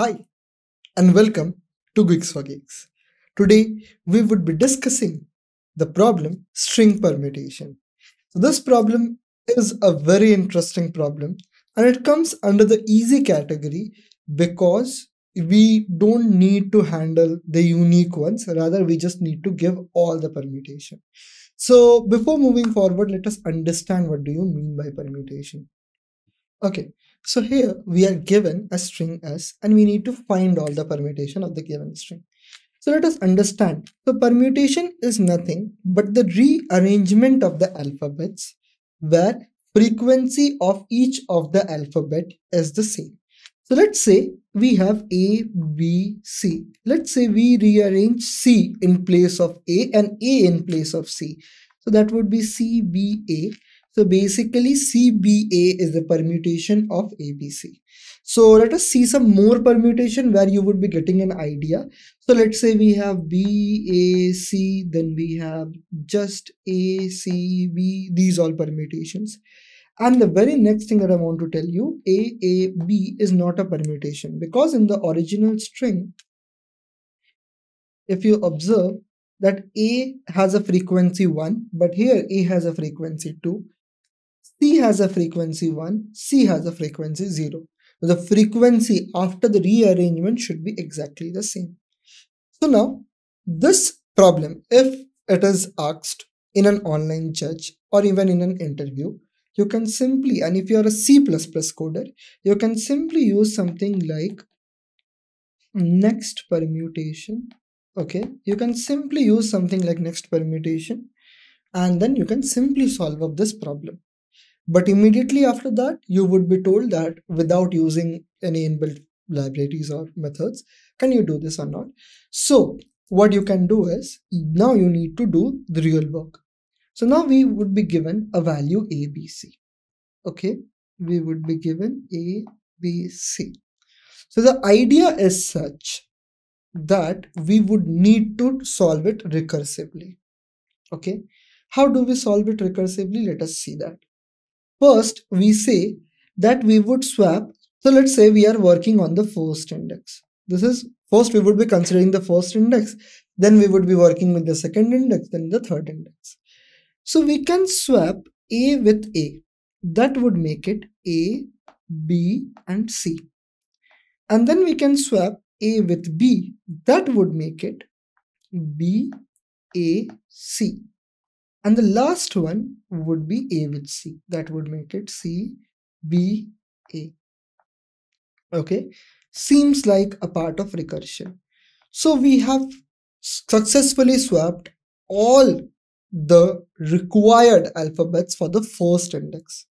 Hi and welcome to GeeksforGeeks. Today we would be discussing the problem string permutation. So this problem is a very interesting problem and it comes under the easy category because we don't need to handle the unique ones, rather we just need to give all the permutation. So before moving forward, let us understand what do you mean by permutation. Okay. So here we are given a string S and we need to find all the permutation of the given string. So let us understand. So permutation is nothing but the rearrangement of the alphabets where frequency of each of the alphabet is the same. So let's say we have A, B, C. Let's say we rearrange C in place of A and A in place of C. So that would be C, B, A. So basically CBA is the permutation of ABC. So let us see some more permutation where you would be getting an idea. So let's say we have BAC, then we have just ACB, these all permutations. And the very next thing that I want to tell you, AAB is not a permutation because in the original string, if you observe that A has a frequency 1, but here A has a frequency 2. C has a frequency 1, C has a frequency 0. The frequency after the rearrangement should be exactly the same. So now this problem, if it is asked in an online judge or even in an interview, you can simply, and if you are a C++ coder, you can simply use something like next permutation. Okay, you can simply use something like next permutation and then you can simply solve up this problem. But immediately after that, you would be told that without using any inbuilt libraries or methods, can you do this or not? So what you can do is, now you need to do the real work. So now we would be given a value ABC. Okay, we would be given ABC. So the idea is such that we would need to solve it recursively. Okay, how do we solve it recursively? Let us see that. First, we say that we would swap. So let's say we are working on the first index. This is first, we would be considering the first index. Then we would be working with the second index, then the third index. So we can swap A with A. That would make it A, B and C. And then we can swap A with B. That would make it B, A, C. And the last one would be A with C. That would make it C, B, A. Okay. Seems like a part of recursion. So we have successfully swapped all the required alphabets for the first index.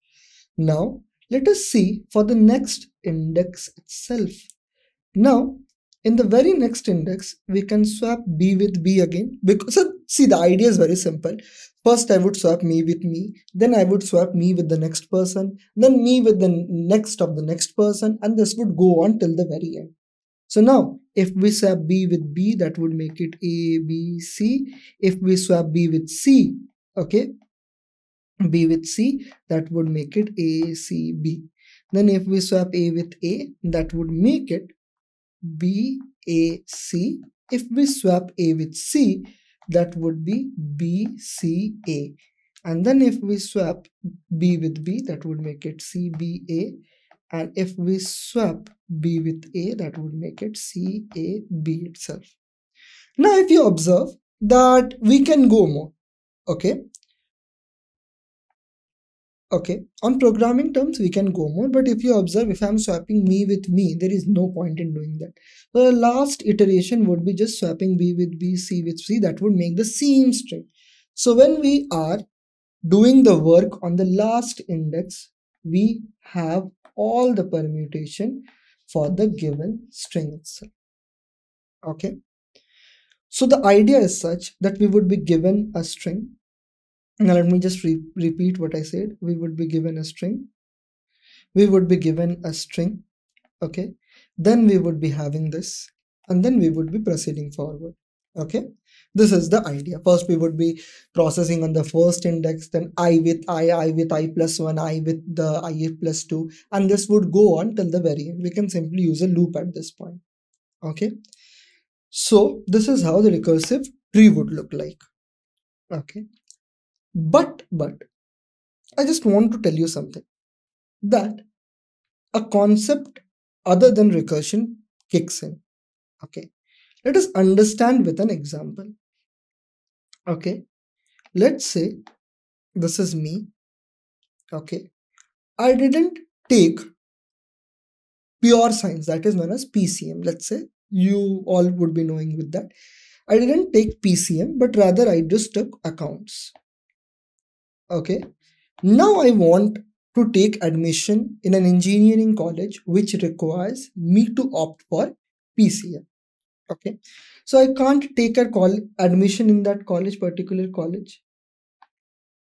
Now let us see for the next index itself. Now in the very next index, we can swap B with B again. Because, so see, the idea is very simple. First, I would swap me with me. Then I would swap me with the next person. Then me with the next of the next person. And this would go on till the very end. So now, if we swap B with B, that would make it A, B, C. If we swap B with C, okay, B with C, that would make it A, C, B. Then if we swap A with A, that would make it B, A, C. If we swap A with C, that would be B, C, A. And then if we swap B with B, that would make it C, B, A. And if we swap B with A, that would make it C, A, B itself. Now, if you observe that we can go more, okay? Okay, on programming terms, we can go more, but if you observe, if I'm swapping me with me, there is no point in doing that. So the last iteration would be just swapping B with B, C with C, that would make the same string. So when we are doing the work on the last index, we have all the permutation for the given string itself. Okay, so the idea is such that we would be given a string. Now let me just repeat what I said. We would be given a string. We would be given a string. Okay. Then we would be having this. And then we would be proceeding forward. Okay. This is the idea. First, we would be processing on the first index, then I with I with I plus 1, I with the I plus 2, and this would go on till the very end. We can simply use a loop at this point. Okay. So this is how the recursive tree would look like. Okay. But I just want to tell you something, that a concept other than recursion kicks in. Okay. Let us understand with an example. Okay, let's say this is me. Okay, I didn't take pure science, that is known as PCM. Let's say you all would be knowing with that. I didn't take PCM, but rather I just took accounts. Okay, now I want to take admission in an engineering college which requires me to opt for PCM. Okay, so I can't take admission in that college, particular college.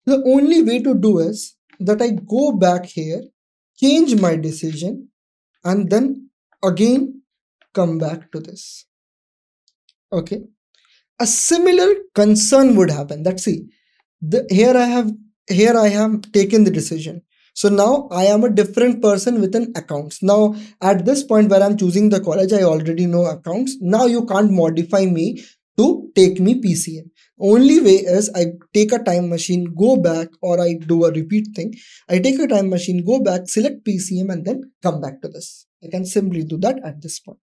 The only way to do is that I go back here, change my decision, and then again come back to this. Okay, a similar concern would happen. That see, here I have taken the decision. So now I am a different person with an accounts. Now at this point where I'm choosing the college, I already know accounts. Now you can't modify me to take me PCM. Only way is I take a time machine, go back, or I do a repeat thing. I take a time machine, go back, select PCM, and then come back to this. I can simply do that at this point.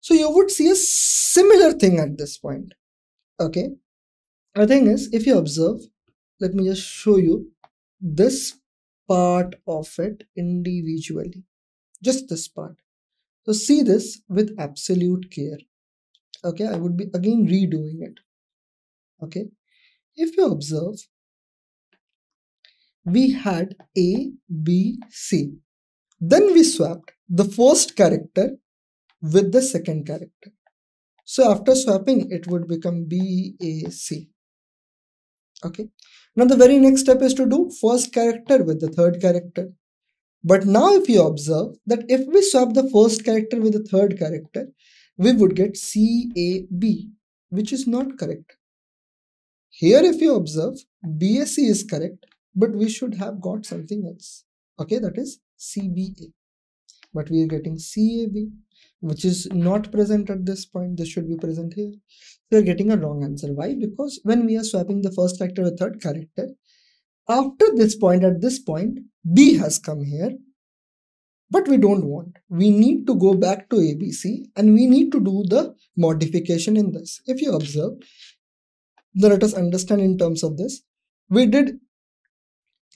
So you would see a similar thing at this point. Okay. The thing is, if you observe, let me just show you this part of it individually, just this part. So see this with absolute care. Okay, I would be again redoing it. Okay, if you observe, we had A, B, C. Then we swapped the first character with the second character. So after swapping, it would become B, A, C. Okay. Now the very next step is to do first character with the third character. But now if you observe that if we swap the first character with the third character, we would get C, A, B, which is not correct. Here if you observe, B, A, C is correct, but we should have got something else. Okay, that is C, B, A. But we are getting C, A, B, which is not present at this point. This should be present here. We are getting a wrong answer. Why? Because when we are swapping the first character with third character, after this point, at this point, B has come here, but we don't want. We need to go back to ABC and we need to do the modification in this. If you observe, now let us understand in terms of this. We did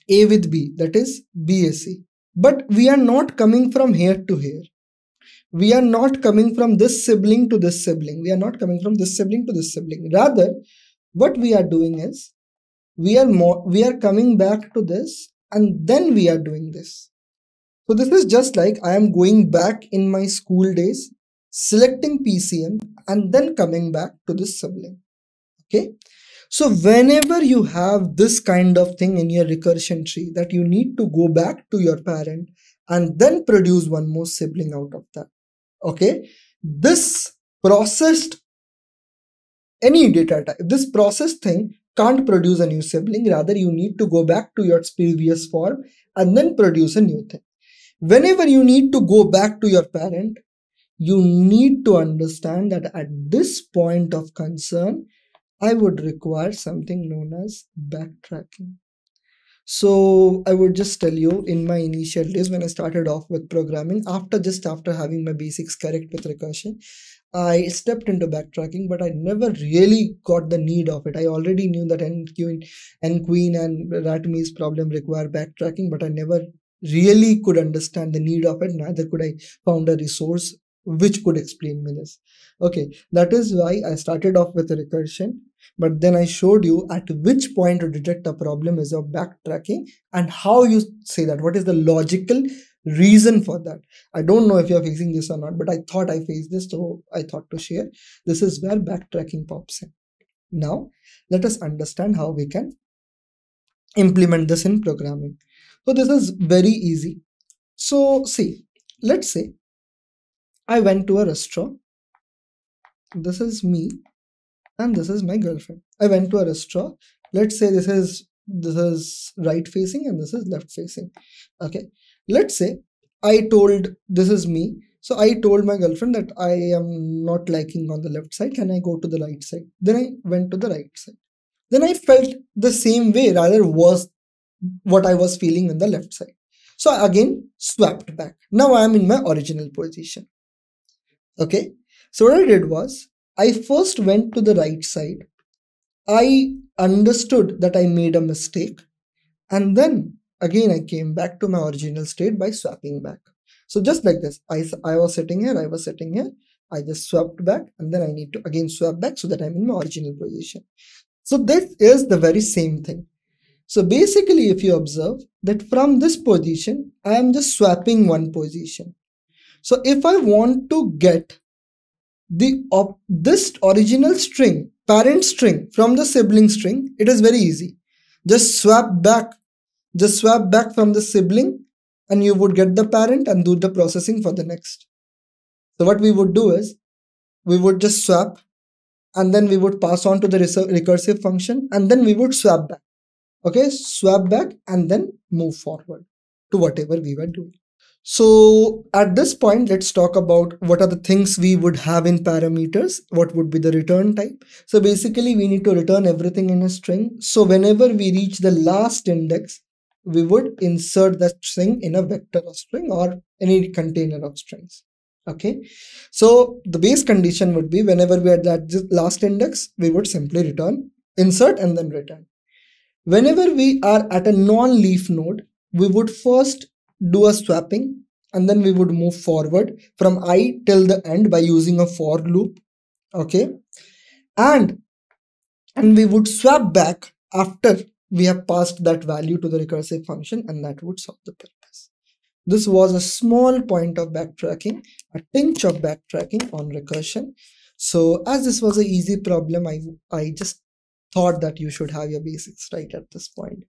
A with B, that is BAC, but we are not coming from here to here. We are not coming from this sibling to this sibling. We are not coming from this sibling to this sibling. Rather, what we are doing is, we are coming back to this and then we are doing this. So this is just like I am going back in my school days, selecting PCM and then coming back to this sibling. Okay. So whenever you have this kind of thing in your recursion tree, that you need to go back to your parent and then produce one more sibling out of that. Okay, this processed any data type, this processed thing can't produce a new sibling. Rather, you need to go back to your previous form and then produce a new thing. Whenever you need to go back to your parent, you need to understand that at this point of concern, I would require something known as backtracking. So I would just tell you, in my initial days when I started off with programming, just after having my basics correct with recursion, I stepped into backtracking, but I never really got the need of it. I already knew that N-queen and Rat Maze problem require backtracking, but I never really could understand the need of it. Neither could I found a resource which could explain me this. Okay, that is why I started off with recursion, but then I showed you at which point to detect a problem is of backtracking and how you say that, what is the logical reason for that. I don't know if you are facing this or not, but I thought I faced this, so I thought to share. This is where backtracking pops in. Now let us understand how we can implement this in programming. So this is very easy. So see, let's say I went to a restaurant. This is me and this is my girlfriend. I went to a restaurant. Let's say this is right facing and this is left facing. Okay, let's say I told, this is me, so I told my girlfriend that I am not liking on the left side, can I go to the right side? Then I went to the right side. Then I felt the same way, rather worse what I was feeling on the left side. So I again swapped back. Now I am in my original position. Okay, so what I did was, I first went to the right side. I understood that I made a mistake, and then again I came back to my original state by swapping back. So just like this, I was sitting here, I was sitting here, I just swapped back, and then I need to again swap back so that I'm in my original position. So this is the very same thing. So basically, if you observe that from this position, I am just swapping one position. So if I want to get this original string, parent string, from the sibling string, it is very easy. Just swap back from the sibling and you would get the parent and do the processing for the next. So what we would do is, we would just swap and then we would pass on to the recursive function and then we would swap back. Okay, swap back and then move forward to whatever we were doing. So at this point, let's talk about what are the things we would have in parameters. What would be the return type? So basically, we need to return everything in a string. So whenever we reach the last index, we would insert that string in a vector of string or any container of strings. Okay, so the base condition would be whenever we are at that last index, we would simply return, insert and then return. Whenever we are at a non-leaf node, we would first do a swapping and then we would move forward from I till the end by using a for loop. Okay, and we would swap back after we have passed that value to the recursive function, and that would solve the purpose. This was a small point of backtracking, a pinch of backtracking on recursion. So as this was an easy problem, I just thought that you should have your basics right at this point.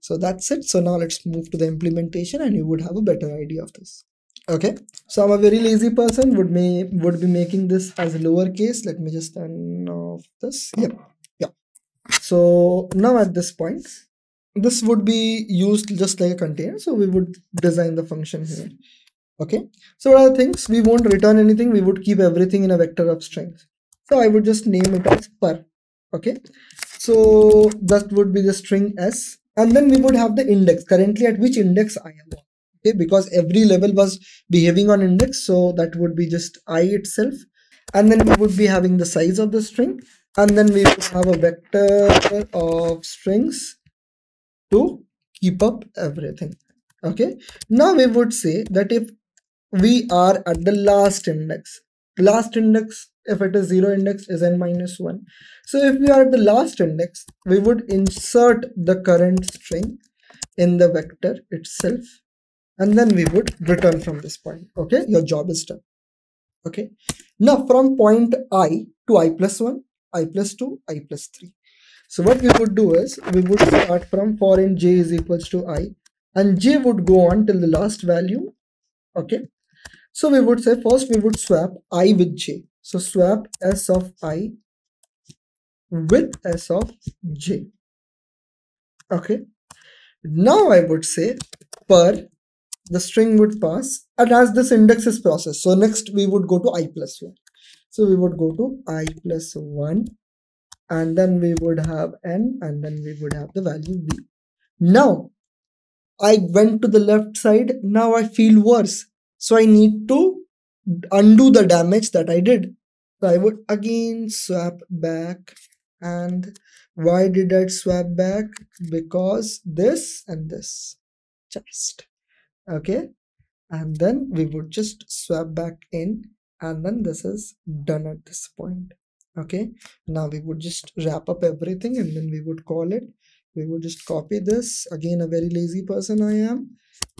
So that's it. So now let's move to the implementation and you would have a better idea of this. Okay, so I'm a very lazy person, would be making this as a lowercase. Let me just turn off this. Yeah. So now at this point, this would be used just like a container. So we would design the function here. Okay, so what are the things? We won't return anything. We would keep everything in a vector of strings. So I would just name it as per. Okay, so that would be the string s, and then we would have the index, currently at which index I am on. Okay, because every level was behaving on index, so that would be just I itself, and then we would be having the size of the string, and then we would have a vector of strings to keep up everything. Okay, now we would say that if we are at the last index, if it is 0 index is n-1. So if we are at the last index, we would insert the current string in the vector itself, and then we would return from this point. Okay, your job is done. Okay, now from point I to i+1, i+2, i+3. So what we would do is, we would start from for in j is equals to I, and j would go on till the last value. Okay, so we would say first we would swap I with j. So swap s of I with s of j. Okay, now I would say per, the string would pass, and as this index is processed, so next we would go to i+1. So we would go to i+1, and then we would have n, and then we would have the value v. Now I went to the left side, now I feel worse, so I need to undo the damage that I did. So I would again swap back, and why did I swap back? Because this and this, just okay, and then we would just swap back in, and then this is done at this point. Okay, now we would just wrap up everything, and then we would call it, we would just copy this, again a very lazy person I am,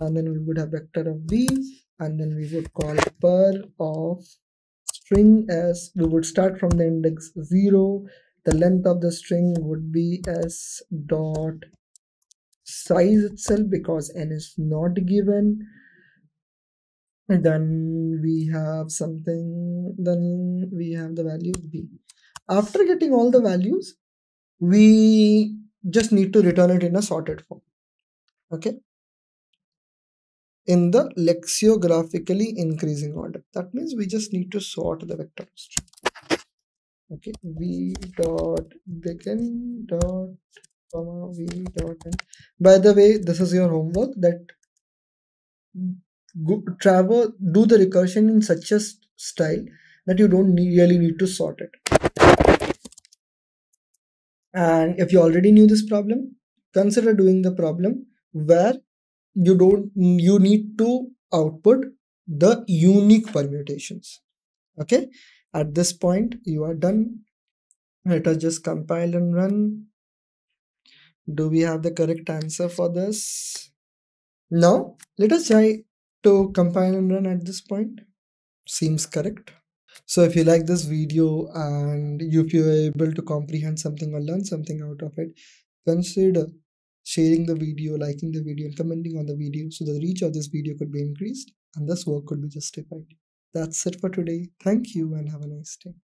and then we would have vector of v, and then we would call per of string s. We would start from the index 0, the length of the string would be s dot size itself because n is not given, and then we have the value b. After getting all the values, we just need to return it in a sorted form. Okay. In the lexicographically increasing order. That means we just need to sort the vector string. Okay, v dot begin dot comma v dot end. By the way, this is your homework, that do the recursion in such a style that you don't really need to sort it. And if you already knew this problem, consider doing the problem where you need to output the unique permutations. Okay, at this point you are done. Let us just compile and run. Do we have the correct answer for this? Now let us try to compile and run. At this point seems correct. So if you like this video and if you are able to comprehend something or learn something out of it, consider sharing the video, liking the video, and commenting on the video, so the reach of this video could be increased and this work could be justified. That's it for today. Thank you and have a nice day.